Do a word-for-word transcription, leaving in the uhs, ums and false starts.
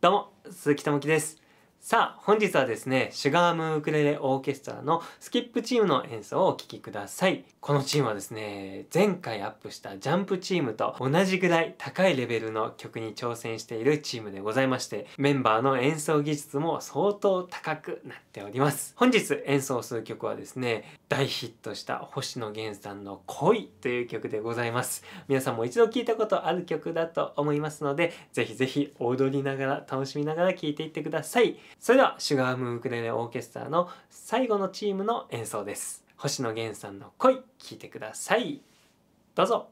どうも、鈴木智樹です。さあ、本日はですね、シュガームーンウクレレオーケストラのスキップチームの演奏をお聴きください。このチームはですね、前回アップしたジャンプチームと同じぐらい高いレベルの曲に挑戦しているチームでございまして、メンバーの演奏技術も相当高くなっております。本日演奏する曲はですね、大ヒットした星野源さんの恋という曲でございます。皆さんも一度聴いたことある曲だと思いますので、ぜひぜひ踊りながら楽しみながら聴いていってください。それではシュガームーンウクレレオーケストラの最後のチームの演奏です。星野源さんの恋、聴いてください。どうぞ。